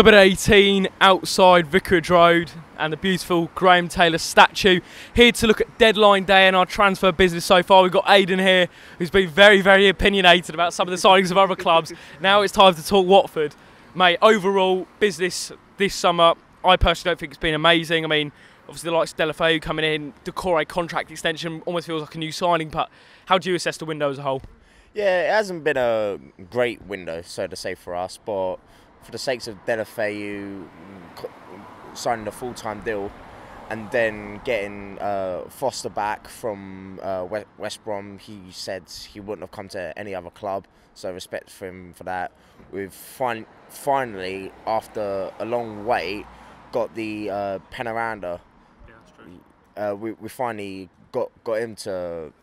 Number 18 outside Vicarage Road and the beautiful Graham Taylor statue. Here to look at deadline day and our transfer business so far. We've got Aidan here, who's been very, very opinionated about some of the signings of other clubs. Now it's time to talk Watford. Mate, overall business this summer, I personally don't think it's been amazing. I mean, obviously the likes of De La Feu coming in, Decoré contract extension, almost feels like a new signing, but how do you assess the window as a whole? Yeah, it hasn't been a great window, so to say, for us, but for the sakes of Dele Fayu signing a full-time deal and then getting Foster back from West Brom, he said he wouldn't have come to any other club, so respect for him for that. We've finally, after a long wait, got the Pennaranda. Yeah, that's true. We finally got him to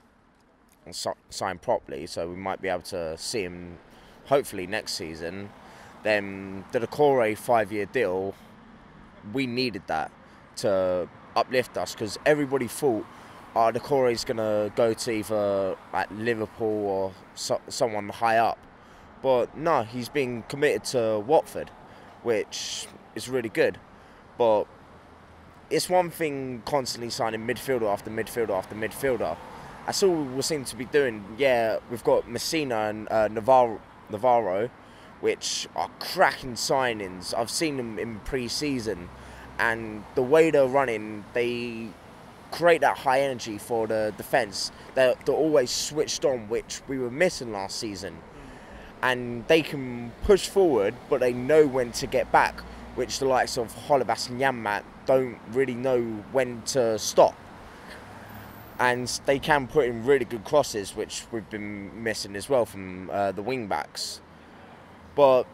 sign properly, so we might be able to see him hopefully next season. Then the Decoré 5-year deal, we needed that to uplift us, because everybody thought our Decoré is going to go to either like Liverpool or someone high up, but no, he's been committed to Watford, which is really good. But it's one thing constantly signing midfielder after midfielder after midfielder. That's all we seem to be doing. Yeah, we've got Messina and Navarro, which are cracking signings. I've seen them in pre-season, and the way they're running, they create that high energy for the defence. They're always switched on, which we were missing last season. And they can push forward, but they know when to get back, which the likes of Holobas and Yamat don't really know when to stop. And they can put in really good crosses, which we've been missing as well from the wing-backs. But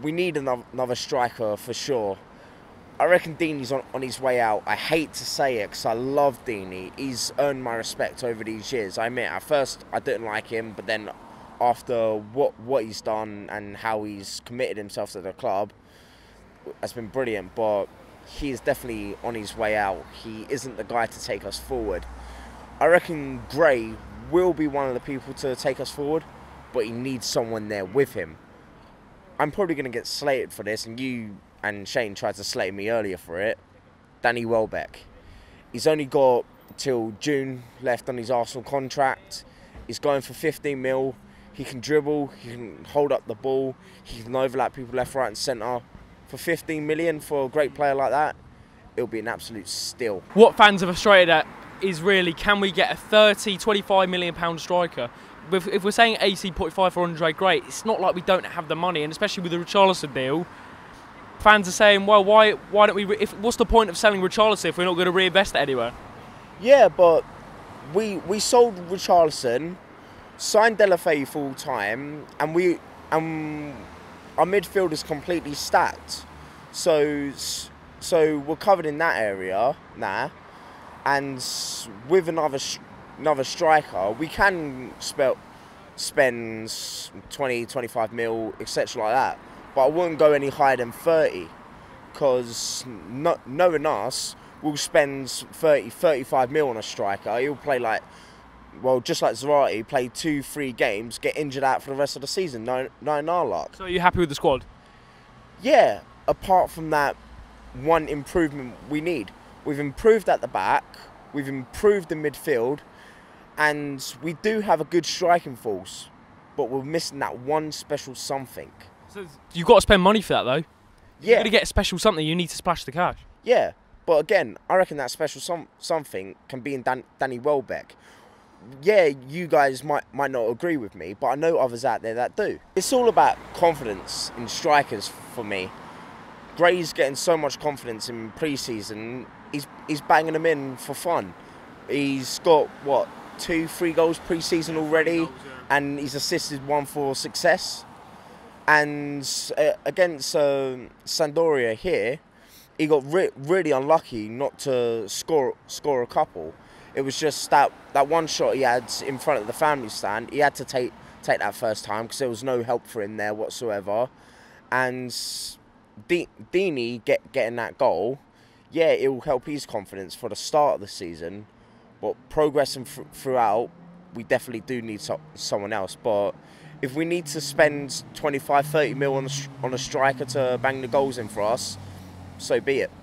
we need another striker for sure. I reckon Deeney's on his way out. I hate to say it because I love Deeney. He's earned my respect over these years. I admit, at first I didn't like him, but then after what he's done and how he's committed himself to the club, has been brilliant. But he is definitely on his way out. He isn't the guy to take us forward. I reckon Gray will be one of the people to take us forward, but he needs someone there with him. I'm probably going to get slated for this, and you and Shane tried to slate me earlier for it. Danny Welbeck. He's only got till June left on his Arsenal contract. He's going for 15 mil. He can dribble, he can hold up the ball, he can overlap people left, right and centre. For 15 million for a great player like that, it'll be an absolute steal. What fans are frustrated at is really, can we get a 30, 25 million pound striker? If we're saying 18.5 for Andre Gray, it's not like we don't have the money, and especially with the Richarlison deal, fans are saying, well, why don't we? What's the point of selling Richarlison if we're not going to reinvest it anywhere? Yeah, but we sold Richarlison, signed De La Feu full time, and our midfield is completely stacked, so we're covered in that area now, and with another striker, we can spend 20, 25 mil, etc. like that, but I wouldn't go any higher than 30, because knowing us, we'll spend 30, 35 mil on a striker. He'll play like, well, just like Zarate, play 2-3 games, get injured out for the rest of the season, knowing our luck. So are you happy with the squad? Yeah, apart from that one improvement we need. We've improved at the back, we've improved the midfield, and we do have a good striking force, but we're missing that one special something. So you've got to spend money for that, though. Yeah. You're going to get a special something, you need to splash the cash. Yeah, but again, I reckon that special something can be in Danny Welbeck. Yeah, you guys might not agree with me, but I know others out there that do. It's all about confidence in strikers for me. Gray's getting so much confidence in pre-season, he's banging them in for fun. He's got, what, 2-3 goals pre-season already, goals, yeah. And he's assisted one for success. And against Sandoria here, he got really unlucky not to score a couple. It was just that one shot he had in front of the family stand. He had to take that first time because there was no help for him there whatsoever. And Deeney getting that goal, yeah, it will help his confidence for the start of the season. But progressing throughout, we definitely do need someone else. But if we need to spend 25-30 mil on a striker to bang the goals in for us, so be it.